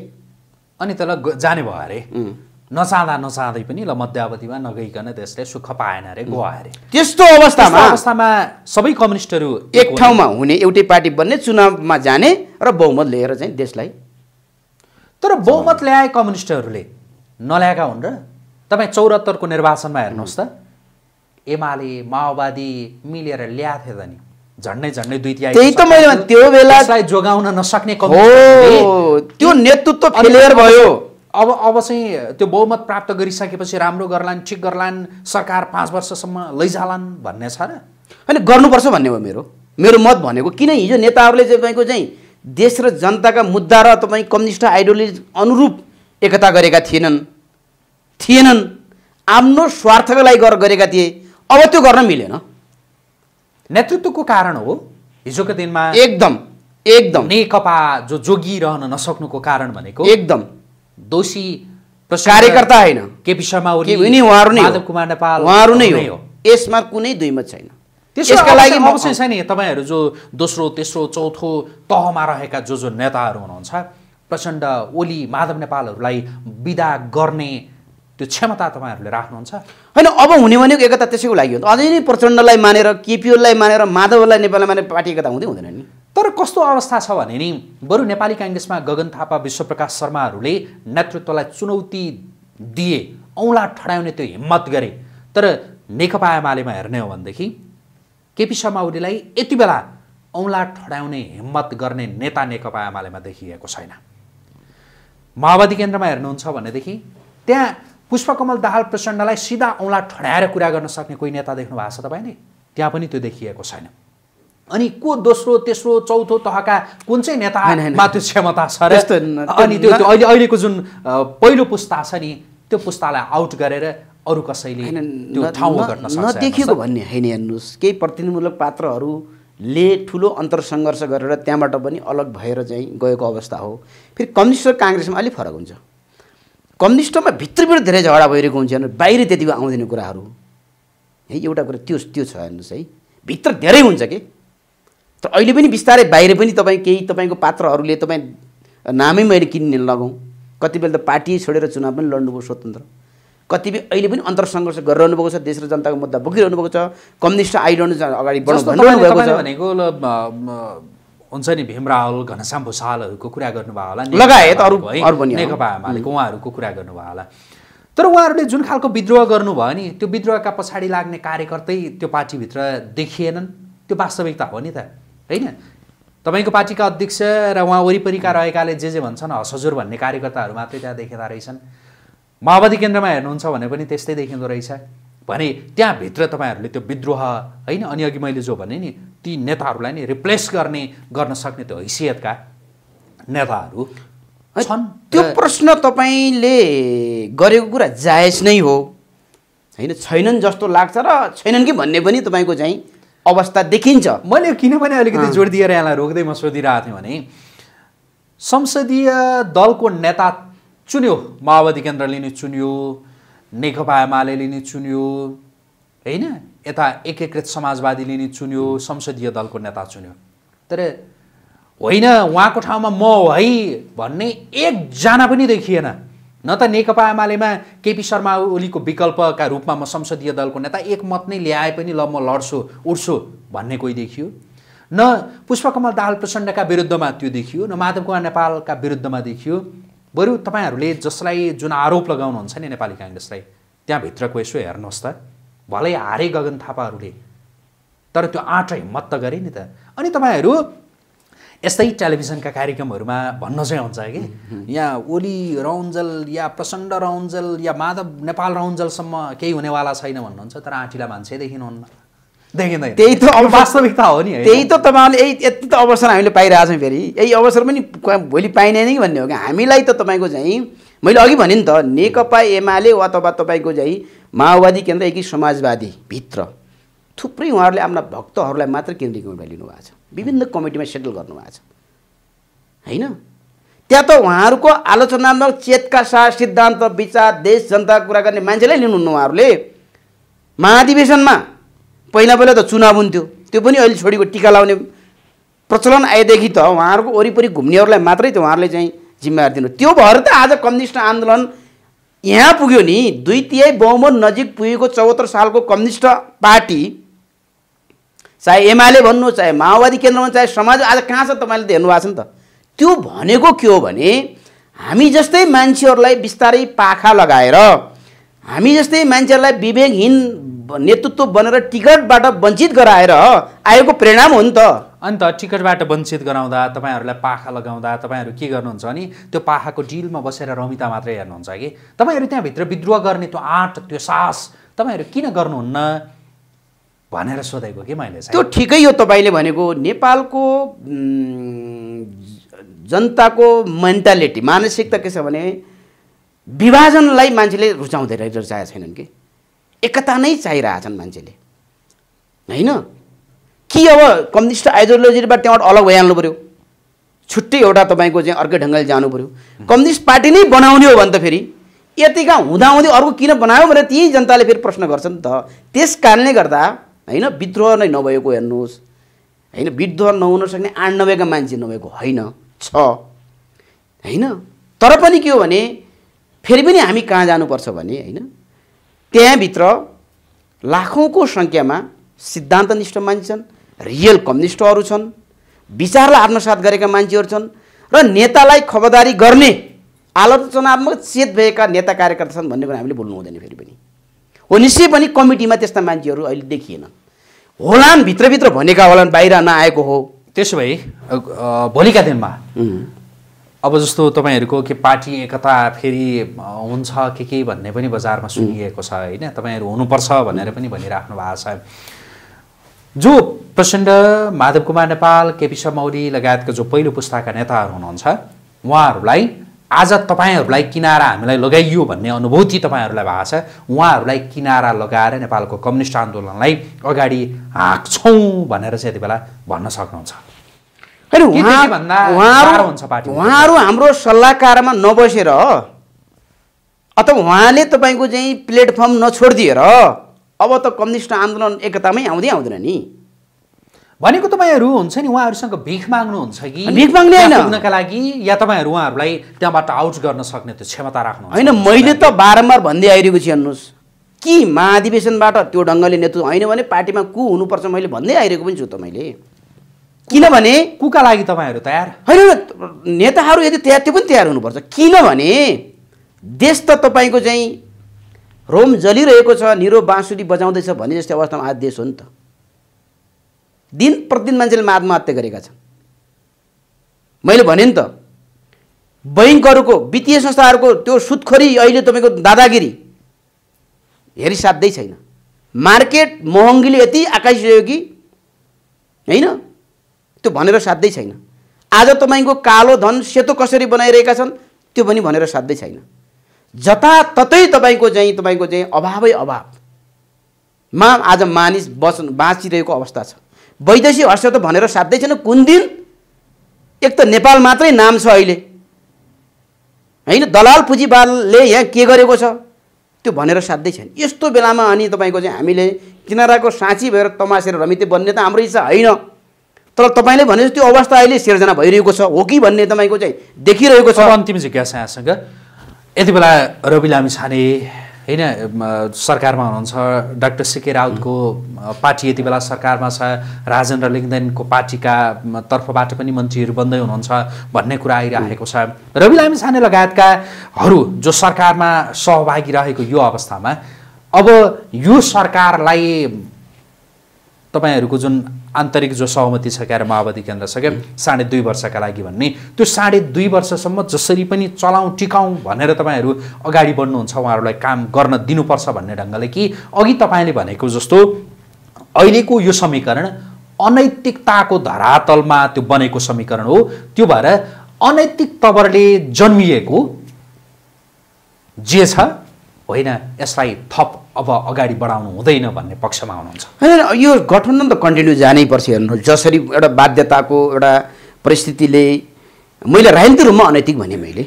अनि त ल जाने भयो अरे, नचाहँदा नचाहँदै पनि ल मध्यावधिमा नगइकन देशले सुख पाएन अरे, गयो अरे। त्यस्तो अवस्थामा सबै कम्युनिस्टहरू एक ठाउँमा हुने, एउटै पार्टी बन्ने, चुनावमा जाने र बहुमत लिएर चाहिँ देशलाई। तर बहुमत ल्याए कम्युनिस्टहरूले, नल्याएका हुन् र? तपाईँ 74को निर्वाचनमा हेर्नुहोस् त, एमाले माओवादी मिलेर ल्याएको थियो त नि, झन्डै झन्डै 2/3। त्यही त मैले त्यो बेलालाई जोगाउन नसक्ने कम्युनिस्ट त्यो नेतृत्व फेलियर भयो। अब चाहिँ त्यो बहुमत प्राप्त गरिसकेपछि राम्रो गर्लान्, ठिक गर्लान्, सरकार 5 वर्षसम्म लैजालान् भन्ने छ र? होइन, गर्नुपर्छ भन्ने हो मेरो मत भनेको। किन हिजो नेताहरूले तपाईँको चाहिँ देश र जनताका मुद्दा र तपाईँ कम्युनिस्ट आइडियोलोजी अनुरूप एकता गरेका थिएनन्, आफ्नो स्वार्थको लागि गरेका थिए। अब त्यो गर्न मिलेन, नेतृत्वको कारण हो। हिजोको दिनमा एकदम नेकपा जोगिरहन नसक्नुको कारण भनेको एकदम दोषी कार्यकर्ता होइन, केपी शर्मा ओली, माधव कुमार नेपाल, उहाँहरू नै हो। यसमा कुनै दुईमत छैन। त्यसका लागि म चाहिँ नि तपाईँहरू जो दोस्रो तेस्रो चौथो तहमा रहेका जो नेताहरू हुनुहुन्छ, प्रचण्ड ओली माधव नेपालहरूलाई विदा गर्ने त्यो क्षमता तपाईँहरूले राख्नुहुन्छ होइन? अब हुने भनेको एकता त्यसैको लागि हो। अझै नै प्रचण्डलाई मानेर, केपीओलाई मानेर, माधवलाई नेपाललाई मानेर पार्टी एकता हुँदैन नि। तर कस्तो अवस्था छ भने नि, बरु नेपाली कांग्रेसमा गगन थापा, विश्व प्रकाश शर्माहरूले नेतृत्वलाई चुनौती दिए, औँला ठडाउने त्यो हिम्मत गरे। तर नेकपा एमालेमा हेर्ने हो भनेदेखि केपी शर्मा ओलीलाई यति बेला औँला ठडाउने हिम्मत गर्ने नेता नेकपा एमालेमा देखिएको छैन। माओवादी केन्द्रमा हेर्नुहुन्छ भनेदेखि त्यहाँ पुष्पकमल दाहाल प्रचण्डलाई सिधा औँला ठडाएर कुरा गर्न सक्ने कोही नेता देख्नु भएको छ तपाईँले? त्यहाँ पनि त्यो देखिएको छैन। अनि को दोस्रो तेस्रो चौथो तहका कुन चाहिँ नेतामा त्यो क्षमता छ र? अनि त्यो अहिलेको जुन पहिलो पुस्ता छ नि, त्यो पुस्तालाई आउट गरेर अरू कसैले त्यो ठाउँमा गर्न सक्छ नदेखिएको भन्ने हैन। हेर्नुस्, केही प्रतिनिधिमूलक पात्रहरूले ठुलो अन्तरसङ्घर्ष गरेर त्यहाँबाट पनि अलग भएर चाहिँ गएको अवस्था हो। फेरि कम्युनिस्ट र काङ्ग्रेसमा अलि फरक हुन्छ। कम्युनिस्टमा भित्रभित्र धेरै झगडा भइरहेको हुन्छ, बाहिर त्यति आउँदैन कुराहरू। है एउटा कुरा त्यो छ। हेर्नुहोस् है, भित्र धेरै हुन्छ कि, तर अहिले पनि बिस्तारै बाहिर पनि तपाईँ केही तपाईँको पात्रहरूले तपाईँ नामै मैले किन्ने लगाउँ। कतिबेला त पार्टी छोडेर चुनाव पनि लड्नुभयो स्वतन्त्र, कतिबेला अहिले पनि अन्तरसङ्घर्ष गरिरहनु भएको छ, देश र जनताको मुद्दा बोकिरहनु भएको छ, कम्युनिस्ट आइरहनु अगाडि बढ्नु भनेको हुन्छ नि। भीमरावल, घनश्याम भूषालहरूको कुरा गर्नुभयो होला, लगायत अरू नेकपा एमालेको उहाँहरूको कुरा गर्नुभयो होला। तर उहाँहरूले जुन खालको विद्रोह गर्नुभयो नि, त्यो विद्रोहका पछाडि लाग्ने कार्यकर्तै त्यो पार्टीभित्र देखिएनन्। त्यो वास्तविकता हो नि त, होइन? तपाईको पार्टीका अध्यक्ष र उहाँ वरिपरिका रहेकाले जे जे भन्छन् असजुर भन्ने कार्यकर्ताहरु मात्रै त्यहाँ देखेका रहेछन्। माओवादी केन्द्रमा हेर्नुहुन्छ भने पनि त्यस्तै देखिँदो रहेछ भने त्यहाँ भित्र तपाईहरुले त्यो विद्रोह हैन अनि अघि मैले जो भने नि ती नेताहरुलाई नि रिप्लेस गर्न सक्ने त्यो हैसियतका नेताहरु छन्। त्यो प्रश्न तपाईले गरेको कुरा जायज नै हो हैन, छैनन् जस्तो लाग्छ र छैनन् कि भन्ने पनि तपाईको चाहिँ अवस्था देखिन्छ। मैले किनभने अलिकति जोड दिएर यहाँलाई रोक्दै म सोधिरहेको थिएँ भने संसदीय दलको नेता चुन्यो, माओवादी केन्द्रले नि चुन्यो, नेकपा एमालेले नि चुन्यो हैन, यता एकीकृत समाजवादीले नि चुन्यो, संसदीय दलको नेता चुन्यो। तर होइन उहाँको ठाउँमा म है भन्ने एकजना पनि देखिएन। न त नेकपा एमालेमा केपी शर्मा ओलीको विकल्पका रूपमा म संसदीय दलको नेता एक मत नै ल्याए पनि ल म लड्छु उड्छु भन्ने कोही देखियो, न पुष्पकमल दाहाल प्रचण्डका विरुद्धमा त्यो देखियो, न माधव कुमार नेपालका विरुद्धमा देखियो। बरु तपाईहरुले जसलाई जुन आरोप लगाउनुहुन्छ नि नेपाली कांग्रेसलाई त्यहाँभित्रको यसो हेर्नुहोस् त, भलै हारे गगन थापाहरुले तर त्यो आँट हिम्मत त गरे नि त। अनि तपाईहरु यस्तै टेलिभिजनका कार्यक्रमहरुमा भन्न चाहिँ हुन्छ कि या ओली रौन्जल या प्रचण्ड रौन्जल या माधव नेपाल रौन्जलसम्म केही हुनेवाला छैन भन्नुहुन्छ, तर आँटिला मान्छे देखिनुहुन्न, देखिँदैन। त्यही त अब वास्तविकता हो नि, त्यही त तपाईहरुले यति त अवसर हामीले पाइरहेछौँ, फेरि यही अवसर पनि भोलि पाइने नै भन्ने हो कि हामीलाई त तपाईको चाहिँ मैले अघि भने नि त नेकपा एमाले वा तपाईको चाहिँ माओवादी केन्द्र एकी समाजवादी भित्र थुप्रै उहाँहरूले आफ्ना भक्तहरूलाई मात्र केन्द्रीय कमिटीमा लिनुभएको छ, विभिन्न कमिटीमा सेटल गर्नुभएको छ हैन। त्यहाँ त उहाँहरूको आलोचनात्मक चेतका साथ सिद्धान्त विचार देश जनताको कुरा गर्ने मान्छेलाई लिनुहुन्न। उहाँहरूले महाधिवेशनमा पहिला पहिला त चुनाव हुन्थ्यो, त्यो पनि अहिले छोडेको टीका लाउने प्रचलन आएदेखि त उहाँहरूको वरिपरि घुम्नेहरूलाई मात्रै त उहाँहरूले चाहिँ जिम्मेवारी दिनु। त्यो भएर त आज कम्युनिस्ट आन्दोलन यहाँ पुग्यो नि, 2/3 बहुमत नजिक पुगेको 74 सालको कम्युनिस्ट पार्टी चाहे एमाले भन्नु चाहे माओवादी केन्द्रमा चाहे समाज आज कहाँ छ तपाईँले त हेर्नु भएको छ नि त। त्यो भनेको के हो भने हामी जस्तै मान्छेहरूलाई बिस्तारै पाखा लगाएर हामी जस्तै मान्छेहरूलाई विवेकहीन नेतृत्व बनेर टिकटबाट वञ्चित गराएर आएको परिणाम हो नि त। अन्त टिकटबाट वञ्चित गराउँदा तपाईहरुलाई पाखा लगाउँदा तपाईहरु के गर्नुहुन्छ अनि त्यो पाखाको डिलमा बसेर रमिता मात्रै हेर्नुहुन्छ कि तपाईहरु त्यहाँभित्र विद्रोह गर्ने त्यो आँट त्यो साहस तपाईहरु किन गर्नुहुन्न भनेर सोधेको के मैले चाहिँ। त्यो ठिकै हो तपाईले भनेको, नेपालको जनताको मेन्टालिटी मानसिकता के छ भने विभाजनलाई मान्छेले रुचाउँदै रुचाएका छैनन् कि, एकता नै चाहिरहेछन् मान्छेले हैन कि। अब कम्युनिस्ट आइडियोलोजीबाट त्यहाँबाट अलग भइहाल्नु पर्यो, छुट्टै एउटा तपाईको चाहिँ अर्कै ढङ्गले जानु पर्यो, कम्युनिस्ट पार्टी नै बनाउने हो भने त फेरि यतिका हुँदाहुँदै अर्को किन बनायो भने त्यही जनताले फेरि प्रश्न गर्छ नि त। त्यस कारणले गर्दा हैन विद्रोह नै नभएको हेर्नुहोस् हैन, विद्रोह नहुन सक्ने 98 मान्छे नभएको होइन छ हैन। तर पनि के हो भने फेरि पनि हामी कहाँ जानुपर्छ भने हैन त्यहाँभित्र लाखौँको संख्यामा सिद्धान्तनिष्ठ मान्छे छन्, रियल कम्युनिस्टहरू छन्, विचारलाई आत्मसात गरेका मान्छेहरू छन् र नेतालाई खबरदारी गर्ने आलोचनात्मक चेत भएका नेता कार्यकर्ता छन् भन्ने कुरा हामीले बोल्नु हुँदैन। फेरि पनि हो निश्चय पनि कमिटीमा त्यस्ता मान्छेहरू अहिले देखिएनन् होलान्, भित्रभित्र भनेका होलान्, बाहिर नआएको हो। त्यसो भए भोलिका दिनमा अब जस्तो तपाईहरुको के पार्टी एकता फेरि हुन्छ के भन्ने पनि बजारमा सुनिएको छ हैन, तपाईहरु हुनुपर्छ भनेर पनि भनिराख्नु भएको छ। जो प्रचण्ड माधव कुमार नेपाल केपी शर्मा ओली लगायतका जो पहिलो पुस्ताका नेताहरू हुनुहुन्छ उहाँहरूलाई आज तपाईहरुलाई किनारा हामीलाई लगाइयो भन्ने अनुभूति तपाईहरुलाई भएको छ, उहाँहरूलाई किनारा लगाएर नेपालको कम्युनिस्ट आन्दोलनलाई अगाडि हाँक्छौं भनेर चाहिँ यति बेला भन्न सक्नुहुन्छ? हैन उहाँहरू हाम्रो सल्लाहकारमा नबसेर अथवा उहाँले तपाईको चाहिँ प्लेटफर्म नछोडिदिएर अब त कम्युनिस्ट आन्दोलन एकतामै आउँदै आउँदैन नि भनेको तपाईहरु हुन्छ नि उहाँहरुसँग भिख माग्नुहुन्छ कि भिख माग्ने हैन हुनका लागि या तपाईहरु उहाँहरुलाई त्यहाँबाट आउट गर्न सक्ने त्यो क्षमता राख्नुहुन्छ हैन। मैले त बारम्बार भन्दै आइरहेको छु हेर्नुस् कि महाधिवेशनबाट त्यो ढंगले नेतृत्व हैन भने पार्टीमा कु हुनुपर्छ मैले भन्दै आइरहेको पनि छु त मैले, किनभने कुका लागि तपाईहरु तयार हैन, नेताहरु यदि तयार त्यो पनि तयार हुनुपर्छ। किनभने देश त तपाईको चाहिँ रोम जलिरहेको छ, निरो बाँसुरी बजाउँदैछ भन्ने जस्तो अवस्थामा आज देश हो नि त। दिन प्रतिदिन मान्छेले आत्महत्या गरेका छन्, मैले भने नि त बैंकहरुको वित्तीय संस्थाहरुको त्यो सुदखोरी अहिले तपाईको दादागिरी हेरिसाध्दै छैन। मार्केट महँगीले यति आकासियो कि हैन त्यो भनेर साध्दै छैन। आज तपाईको कालो धन सेतो कसरी बनाइरहेका छन् त्यो पनि भनेर साध्दै छैन। जताततै तपाईको चाहिँ अभावै अभाव मा आज मानिस बाँचिरहेको अवस्था छ। वैदेशिक हर्ष त भनेर साध्दै छैन। कुन दिन एक त नेपाल मात्रै नाम छ अहिले हैन, दलाल पुँजीवालले यहाँ के गरेको छ त्यो भनेर साध्दै छैन। यस्तो बेलामा अनि तपाईको चाहिँ हामीले किनाराको साँची भएर तमासेर रमिते बन्ने त हाम्रो इच्छा हैन, तर तपाईले भने त्यो अवस्था अहिले सिर्जना भइरहेको छ हो कि भन्ने तपाईको चाहिँ देखिरहेको छ। अन्तिम जिज्ञासासँग यति बेला रवि लामिछाने हैन सरकारमा हुनुहुन्छ, डाक्टर सीके राउतको पार्टी यति बेला सरकारमा छ, राजेन्द्र लिङ्देनको पार्टीका तर्फबाट पनि मन्त्रीहरू बन्दै हुनुहुन्छ भन्ने कुरा आइरहेको छ। रवि लामिछाने लगायतका हरू जो सरकारमा सहभागी रहेको यो अवस्थामा अब यो सरकारलाई तपाईहरुको जुन आन्तरिक जो सहमति छ क्या माओवादी केन्द्र छ क्या 2.5 वर्षका लागि भन्ने, त्यो 2.5 वर्षसम्म जसरी पनि चलाऊँ टिकाऊँ भनेर तपाईहरु अगाडि बढ्नुहुन्छ, उहाँहरुलाई काम गर्न दिनुपर्छ भन्ने ढंगले कि अघि तपाईले भनेको जस्तो अहिलेको यो समीकरण अनैतिकताको धरातलमा त्यो बनेको समीकरण हो। त्यो भएर अनैतिक तवरले जन्मिएको जे छ होइन यसलाई थप अब अगाडि बढाउनु हुँदैन भन्ने पक्षमा हुनुहुन्छ। हैन यो गठबन्धन त कन्टिन्यू जानै पर्छ। हेर्नु जसरी एउटा बाध्यताको एउटा परिस्थितिले मैले राजनीतिक रूपमा अनैतिक भने मैले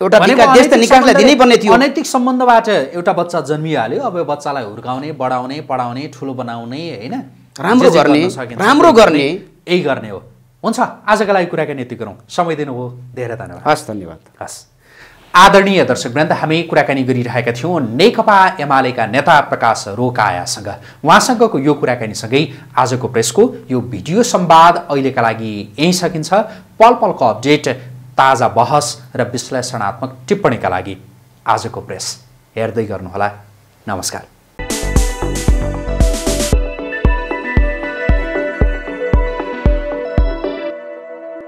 एउटा देश त निकासलाई दिनै पर्ने थियो। अनैतिक सम्बन्धबाट एउटा बच्चा जन्मिहाल्यो, अब यो बच्चालाई हुर्काउने बढाउने पढाउने ठुलो बनाउने हैन राम्रो गर्ने यही गर्ने हो। हुन्छ, आजको लागि कुराकानी यति गरौँ। समय दिनुभयो, धेरै धन्यवाद। हस्, धन्यवाद। हस् आदरणीय दर्शकवृन्द, हामी कुराकानी गरिरहेका थियौं नेकपा एमालेका नेता प्रकाश रोकायासँग। उहाँसँगको यो कुराकानीसँगै आजको प्रेसको यो भिडियो संवाद अहिलेका लागि यही सकिन्छ। पल पलको अपडेट, ताजा बहस र विश्लेषणात्मक टिप्पणीका लागि आजको प्रेस हेर्दै गर्नुहोला। नमस्कार।